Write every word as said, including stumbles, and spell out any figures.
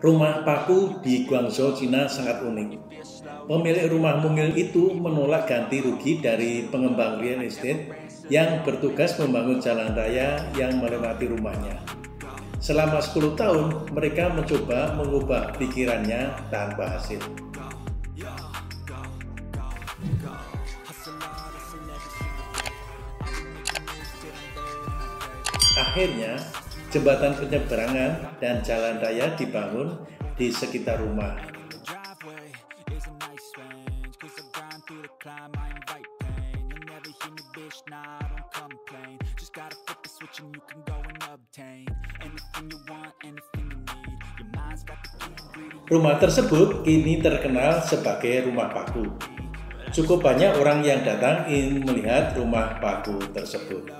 Rumah paku di Guangzhou, Cina sangat unik. Pemilik rumah mungil itu menolak ganti rugi dari pengembang real estate yang bertugas membangun jalan raya yang melewati rumahnya. Selama sepuluh tahun, mereka mencoba mengubah pikirannya tanpa hasil. Akhirnya, jembatan penyeberangan dan jalan raya dibangun di sekitar rumah. Rumah tersebut kini terkenal sebagai rumah paku. Cukup banyak orang yang datang ingin melihat rumah paku tersebut.